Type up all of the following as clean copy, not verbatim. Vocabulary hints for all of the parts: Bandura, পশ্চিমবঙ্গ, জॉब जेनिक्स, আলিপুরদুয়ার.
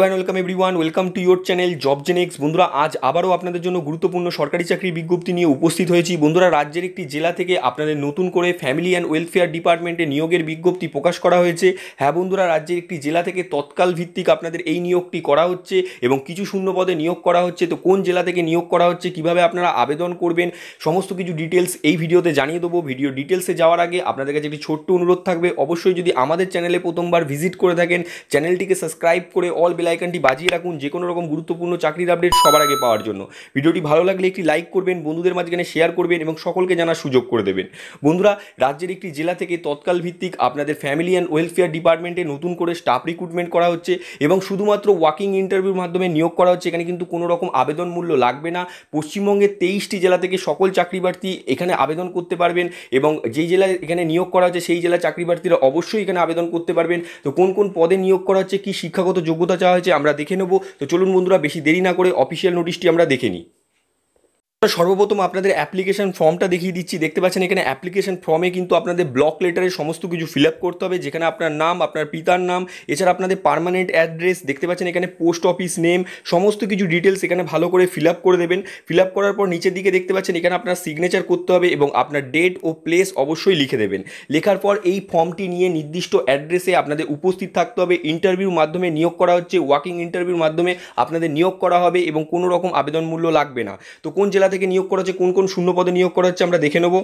Welcome everyone welcome to your channel job जेनिक्स। बंधुरा आज आबारो आपनादेर जोन्नो गुरुत्वपूर्ण सरकारी चाकरिर विज्ञप्ति निये उपस्थित होयेछि। बंधुरा राज्येर एकटी जेला थेके आपनादेर नतून करे फैमिली एंड वेलफेयर डिपार्टमेंटे नियोगेर विज्ञप्ति प्रकाश करा होयेछे। हाँ बंधुरा राज्येर एकटी जेला थेके तत्काल भित्तिक आपनादेर एई नियोगटी करा होच्छे एबं किछु शून्य पदे नियोग करा होच्छे। तो कोन जेला थेके नियोग करा होच्छे, किभाबे आपनारा आवेदन करबेन, समस्त किछु डिटेल्स एई भिडियोते जानिये देबो। भिडियो डिटेल्से जाओयार आगे आपनादेर काछे एकटी छोट्ट अनुरोध थाकबे, अवश्यई जोदि आमादेर चैनेले प्रथमबार भिजिट करे थाकेन चैनलटिके साबस्क्राइब करे अल बेल आइकनটি বাজিয়ে রাখুন যে কোনো রকম গুরুত্বপূর্ণ চাকরির আপডেট সবার আগে পাওয়ার জন্য। ভিডিওটি ভালো লাগলে একটি লাইক করবেন, বন্ধুদের মাঝখানে শেয়ার করবেন এবং সকলকে জানার সুযোগ করে দেবেন। বন্ধুরা রাজ্যের একটি জেলা থেকে তৎকাল ভিত্তিক আপনাদের ফ্যামিলি অ্যান্ড ওয়েলফেয়ার ডিপার্টমেন্টে নতুন করে স্টাফ রিক্রুটমেন্ট করা হচ্ছে এবং শুধুমাত্র ওয়াকিং ইন্টারভিউর মাধ্যমে নিয়োগ করা হচ্ছে। এখানে কিন্তু কোনো রকম আবেদন মূল্য লাগবে না। পশ্চিমবঙ্গের 23টি জেলা থেকে সকল চাকরি প্রার্থী এখানে আবেদন করতে পারবেন এবং যেই জেলায় এখানে নিয়োগ করা হচ্ছে সেই জেলা চাকরি প্রার্থীরা অবশ্যই এখানে আবেদন করতে পারবেন। তো কোন কোন পদে নিয়োগ করা হচ্ছে, কি শিক্ষাগত যোগ্যতা চাওয়া হয়েছে আমরা দেখে নেব। তো চলুন বন্ধুরা বেশি দেরি না করে অফিসিয়াল নোটিশটি আমরা দেখে নিই। सर्वप्रथम आपनादेर एप्लीकेशन फर्मटा देखिए दिच्छी। देखते पाच्छेन एखाने एप्लीकेशन फर्मे किन्तु आपनादेर ब्लॉक लेटारे समस्त किछु फिलआप करते होबे, जेखाने आपनार नाम, आपनार पितार नाम, एछाड़ा आपनादेर परमानेंट एड्रेस, देखते पाच्छेन एखाने पोस्ट अफिस नेम, समस्त किछु डिटेल्स एखाने भालो करे फिलआप करे देबेन। फिलआप करार पर नीचेर दिके देखते पाच्छेन एखाने आपनार सिगनेचार करते होबे एबं आपनार डेट ओ प्लेस अवश्यई लिखे देबेन। लेखार पर एई फर्मटी निये निर्दिष्ट एड्रेसे आपनादेर उपस्थित थाकते होबे। इंटरव्यूर माध्यमे नियोग करा हच्छे, वाकिंग इंटरव्यूर माध्यमे आपनादेर नियोग करा होबे एबं कोनो रकम आवेदन मूल्य लागबे ना। तो कोन জেলা থেকে নিয়োগ করা হচ্ছে, কোন কোন শূন্য পদে নিয়োগ করা হচ্ছে আমরা দেখে নেব।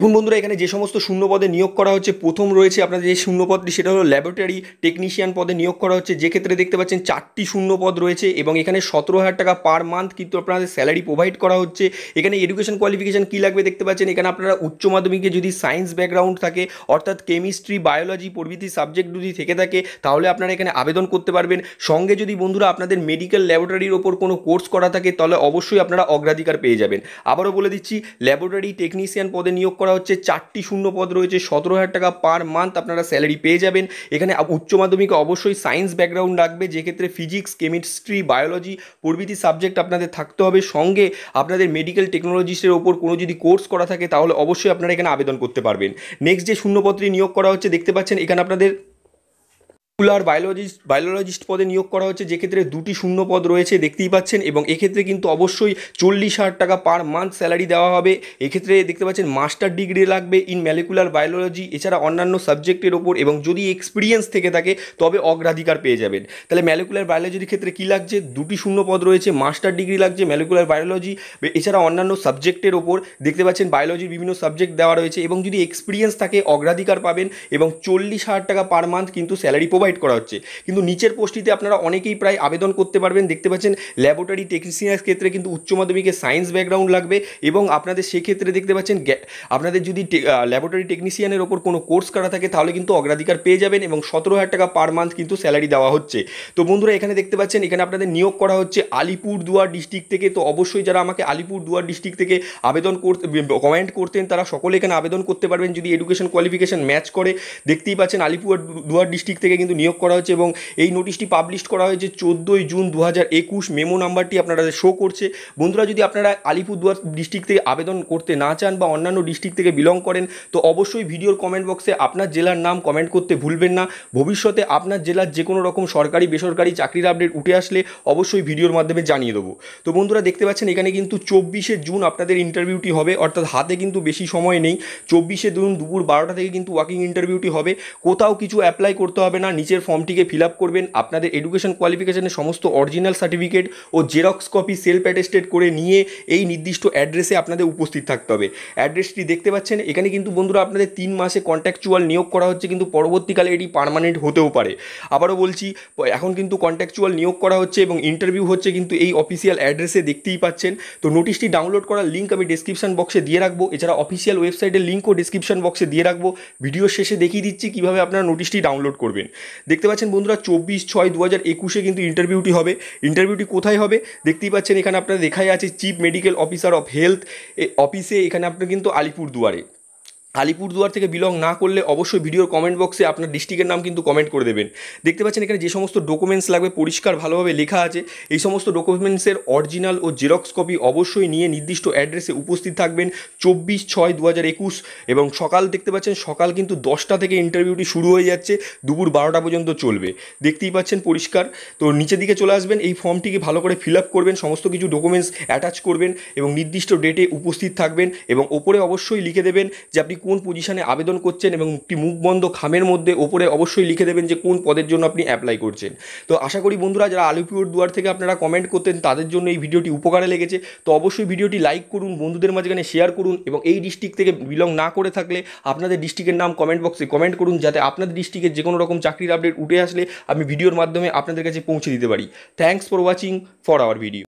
দেখুন বন্ধুরা এখানে যে সমস্ত শূন্য পদে নিয়োগ করা হচ্ছে, প্রথম রয়েছে আপনাদের যে শূন্য পদটি সেটা হলো ল্যাবরেটরি টেকনিশিয়ান পদে নিয়োগ করা হচ্ছে, যে ক্ষেত্রে দেখতে পাচ্ছেন 4টি শূন্য পদ রয়েছে এবং এখানে 17,000 টাকা পার মান্থ কিন্তু আপনাদের স্যালারি প্রোভাইড করা হচ্ছে। এখানে এডুকেশন কোয়ালিফিকেশন কী লাগবে দেখতে পাচ্ছেন, এখানে আপনারা উচ্চ মাধ্যমিকে যদি সায়েন্স ব্যাকগ্রাউন্ড থাকে অর্থাৎ কেমিস্ট্রি, বায়োলজি প্রভৃতি সাবজেক্ট যদি থেকে থাকে তাহলে আপনারা এখানে আবেদন করতে পারবেন। সঙ্গে যদি বন্ধুরা আপনাদের মেডিকেল ল্যাবরেটরির ওপর কোনো কোর্স করা থাকে তাহলে অবশ্যই আপনারা অগ্রাধিকার পেয়ে যাবেন। আবারও বলে দিচ্ছি ল্যাবরেটরি টেকনিশিয়ান পদে নিয়োগ হচ্ছে 4টি শূন্য পদ রয়েছে, 17,000 টাকা পার মান্থ আপনারা স্যালারি পেয়ে যাবেন। এখানে উচ্চ মাধ্যমিকে অবশ্যই সায়েন্স ব্যাকগ্রাউন্ড লাগবে, যে ক্ষেত্রে ফিজিক্স, কেমিস্ট্রি, বায়োলজি প্রভৃতি সাবজেক্ট আপনাদের থাকতে হবে। সঙ্গে আপনাদের মেডিকেল টেকনোলজিস্টের ওপর কোনো যদি কোর্স করা থাকে তাহলে অবশ্যই আপনারা এখানে আবেদন করতে পারবেন। নেক্সট যে শূন্য পদটি নিয়োগ করা হচ্ছে দেখতে পাচ্ছেন এখানে আপনাদের মলিকুলার বায়োলজিস্ট পদে নিয়োগ করা হচ্ছে, যে ক্ষেত্রে 2টি শূন্য পদ রয়েছে দেখতেই পাচ্ছেন এবং এক্ষেত্রে কিন্তু অবশ্যই 40,000 টাকা পার মান্থ স্যালারি দেওয়া হবে। এক্ষেত্রে দেখতে পাচ্ছেন মাস্টার ডিগ্রি লাগবে ইন মলিকুলার বায়োলজি, এছাড়া অন্যান্য সাবজেক্টের ওপর এবং যদি এক্সপিরিয়েন্স থেকে থাকে তবে অগ্রাধিকার পেয়ে যাবেন। তাহলে মলিকুলার বায়োলজির ক্ষেত্রে কী লাগছে, 2টি শূন্য পদ রয়েছে, মাস্টার ডিগ্রি লাগছে মলিকুলার বায়োলজি, এছাড়া অন্যান্য সাবজেক্টের ওপর দেখতে পাচ্ছেন বায়োলজির বিভিন্ন সাবজেক্ট দেওয়া রয়েছে এবং যদি এক্সপিরিয়েন্স থাকে অগ্রাধিকার পাবেন এবং 40,000 টাকা পার মান্থ কিন্তু স্যালারি করা হচ্ছে। কিন্তু নিচের পোস্টটিতে আপনারা অনেকেই প্রায় আবেদন করতে পারবেন। দেখতে পাচ্ছেন ল্যাবরেটরি টেকনিশিয়ানের ক্ষেত্রে কিন্তু উচ্চ মাধ্যমিকে সায়েন্স ব্যাকগ্রাউন্ড লাগবে এবং আপনাদের সেক্ষেত্রে দেখতে পাচ্ছেন আপনাদের যদি ল্যাবরেটরি টেকনিশিয়ানের ওপর কোনো কোর্স করা থাকে তাহলে কিন্তু অগ্রাধিকার পেয়ে যাবেন এবং 17,000 টাকা পার মান্থ কিন্তু স্যালারি দেওয়া হচ্ছে। তো বন্ধুরা এখানে দেখতে পাচ্ছেন এখানে আপনাদের নিয়োগ করা হচ্ছে আলিপুর দুয়ার ডিস্ট্রিক্ট থেকে। তো অবশ্যই যারা আমাকে আলিপুর দুয়ার ডিস্ট্রিক্ট থেকে আবেদন করতে কমেন্ট করতেন তারা সকলে এখানে আবেদন করতে পারবেন যদি এডুকেশন কোয়ালিফিকেশন ম্যাচ করে। দেখতেই পাচ্ছেন আলিপুর দুয়ার ডিস্ট্রিক্ট থেকে কিন্তু নিয়োগ করা হয়েছে এবং এই নোটিশটি পাবলিশ করা হয়েছে 14 জুন 2021। মেমো নাম্বারটি আপনাদের শো করছে। বন্ধুরা যদি আপনারা আলিপুরদুয়ার ডিস্ট্রিক্ট থেকে আবেদন করতে না চান বা অন্যান্য ডিস্ট্রিক্ট থেকে বিলং করেন তো অবশ্যই ভিডিওর কমেন্ট বক্সে আপনার জেলার নাম কমেন্ট করতে ভুলবেন না। ভবিষ্যতে আপনার জেলার যে কোনো রকম সরকারি বেসরকারি চাকরির আপডেট উঠে আসলে অবশ্যই ভিডিওর মাধ্যমে জানিয়ে দেবো। তো বন্ধুরা দেখতে পাচ্ছেন এখানে কিন্তু 24 জুন আপনাদের ইন্টারভিউটি হবে, অর্থাৎ হাতে কিন্তু বেশি সময় নেই। 24 জুন দুপুর 12টা থেকে কিন্তু ওয়াকিং ইন্টারভিউটি হবে। কোথাও কিছু অ্যাপ্লাই করতে হবে না, নিচের ফর্মটিকে ফিলআপ করবেন, আপনাদের এডুকেশন কোয়ালিফিকেশনের সমস্ত অরিজিনাল সার্টিফিকেট ও জেরক্স কপি সেলফ অ্যাটেস্টেড করে নিয়ে এই নির্দিষ্ট অ্যাড্রেসে আপনাদের উপস্থিত থাকতে হবে। অ্যাড্রেসটি দেখতে পাচ্ছেন এখানে কিন্তু বন্ধুরা আপনাদের 3 মাসে কন্ট্রাকচুয়াল নিয়োগ করা হচ্ছে কিন্তু পরবর্তীকালে এটি পার্মানেন্ট হতেও পারে। আবারও বলছি এখন কিন্তু কন্ট্রাকচুয়াল নিয়োগ করা হচ্ছে এবং ইন্টারভিউ হচ্ছে কিন্তু এই অফিসিয়াল অ্যাড্রেসে দেখতেই পাচ্ছেন। তো নোটিশটি ডাউনলোড করার লিঙ্ক আমি ডেসক্রিপশন বক্সে দিয়ে রাখবো, এছাড়া অফিসিয়াল ওয়েবসাইটের লিঙ্কও ডেসক্রিপশন বক্সে দিয়ে রাখবো। ভিডিও শেষে দেখিয়ে দিচ্ছি কীভাবে আপনারা নোটিশটি ডাউনলোড করবেন। দেখতে পাচ্ছেন বন্ধুরা 24/6/2021 কিন্তু ইন্টারভিউটি হবে। ইন্টারভিউটি কোথায় হবে দেখতেই পাচ্ছেন এখানে আপনাদের দেখাই আছে chief medical officer of health অফিসে, এখানে আপনার কিন্তু আলিপুরদুয়ারে। আলিপুরদুয়ার থেকে বিলং না করলে অবশ্যই ভিডিওর কমেন্ট বক্সে আপনার ডিস্ট্রিক্টের নাম কিন্তু কমেন্ট করে দেবেন। দেখতে পাচ্ছেন এখানে যে সমস্ত ডকুমেন্টস লাগবে পরিষ্কার ভালোভাবে লেখা আছে। এই সমস্ত ডকুমেন্টসের অরিজিনাল ও জেরক্স কপি অবশ্যই নিয়ে নির্দিষ্ট অ্যাড্রেসে উপস্থিত থাকবেন 24/6/2021 এবং সকাল দেখতে পাচ্ছেন সকাল কিন্তু 10টা থেকে ইন্টারভিউটি শুরু হয়ে যাচ্ছে, দুপুর 12টা পর্যন্ত চলবে। দেখতেই পাচ্ছেন পরিষ্কার। তো নিচের দিকে চলে আসবেন, এই ফর্মটিকে ভালো করে ফিল আপ করবেন, সমস্ত কিছু ডকুমেন্টস অ্যাটাচ করবেন এবং নির্দিষ্ট ডেটে উপস্থিত থাকবেন এবং ওপরে অবশ্যই লিখে দেবেন যে আপনি কোন পজিশনে আবেদন করছেন এবং একটি মুখবন্ধ খামের মধ্যে ওপরে অবশ্যই লিখে দেবেন যে কোন পদের জন্য আপনি অ্যাপ্লাই করছেন। তো আশা করি বন্ধুরা যারা আলিপুর দুয়ার থেকে আপনারা কমেন্ট করতেন তাদের জন্য এই ভিডিওটি উপকারে লেগেছে। তো অবশ্যই ভিডিওটি লাইক করুন, বন্ধুদের মাঝখানে শেয়ার করুন এবং এই ডিস্ট্রিক্ট থেকে বিলং না করে থাকলে আপনাদের ডিস্ট্রিক্টের নাম কমেন্ট বক্সে কমেন্ট করুন যাতে আপনাদের ডিস্ট্রিক্টের যে কোনো রকম চাকরির আপডেট উঠে আসলে আমি ভিডিওর মাধ্যমে আপনাদের কাছে পৌঁছে দিতে পারি। Thanks for watching for our video.